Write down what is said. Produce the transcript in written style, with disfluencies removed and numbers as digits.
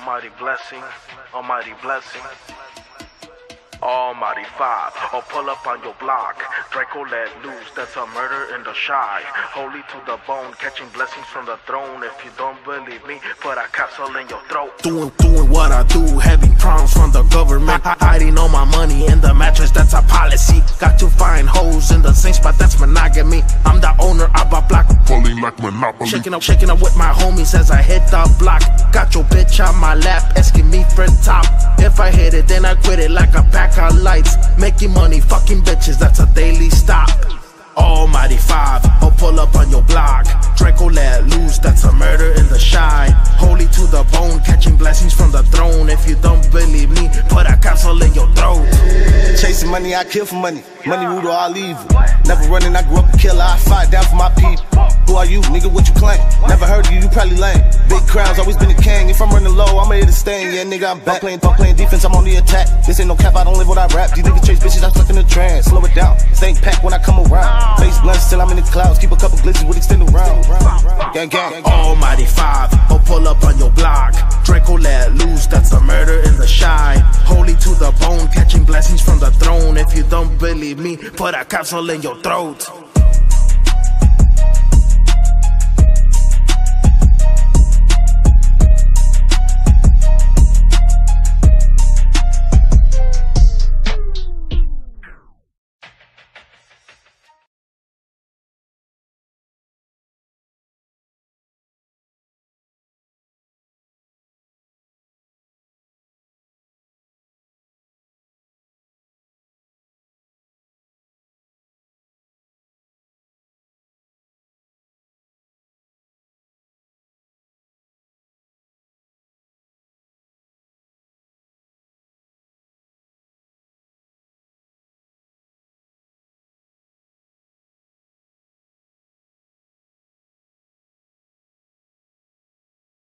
Almighty Blessing, Almighty Blessing. Almighty 5, I'll pull up on your block. Draco let loose, that's a murder in the shy. Holy to the bone, catching blessings from the throne. If you don't believe me, put a capsule in your throat. Doing what I do, having problems from the government. Hiding all my money in the mattress, that's a policy. Got to find hoes in the same spot, that's monogamy. I'm the owner of a block, falling like Monopoly. Shaking up with my homies as I hit the block. Got your bitch on my lap, asking me for top. If I hit it, then I quit it like a pack of lights. Making money, fucking bitches, that's a daily stop. Almighty 5, I'll pull up on your block. Draco let loose, that's a murder in the shy. Holy to the bone, catching blessings from the throne. If you don't believe me, put a capsule in your throat. Chasing money, I kill for money. Money root or all evil. Never running, I grew up a killer, I fight down for my people. Who are you, nigga, what you claim? Never heard of you, you probably lame. Big crowds, always been a king. If I'm running low, I'ma hit a stain. Yeah, nigga, I'm back. I'm playing defense, I'm on the attack. This ain't no cap, I don't live what I rap. These niggas chase bitches, I'm stuck in the trance. Slow it down, stay packed when I come around. Face blunts till I'm in the clouds. Keep a couple glitches with extended rounds. Gang, gang. Almighty 5, I'll pull up on your block. Draco let loose, that's a murder in the shy. Holy to the bone, catching blessings from the throne. If you don't believe me, put a capsule in your throat.